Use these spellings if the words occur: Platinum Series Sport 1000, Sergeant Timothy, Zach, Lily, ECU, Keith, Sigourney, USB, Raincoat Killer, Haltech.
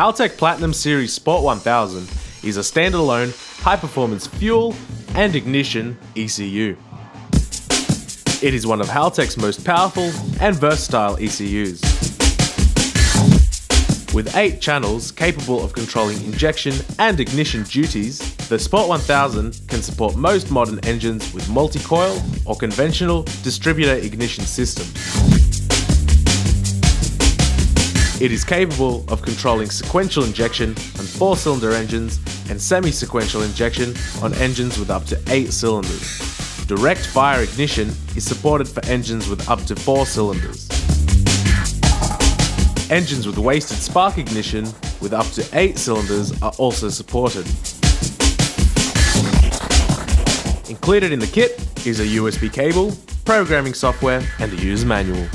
Haltech Platinum Series Sport 1000 is a standalone, high-performance fuel and ignition ECU. It is one of Haltech's most powerful and versatile ECUs. With 8 channels capable of controlling injection and ignition duties, the Sport 1000 can support most modern engines with multi-coil or conventional distributor ignition systems. It is capable of controlling sequential injection on 4-cylinder engines and semi-sequential injection on engines with up to 8 cylinders. Direct fire ignition is supported for engines with up to 4 cylinders. Engines with wasted spark ignition with up to 8 cylinders are also supported. Included in the kit is a USB cable, programming software, and a user manual.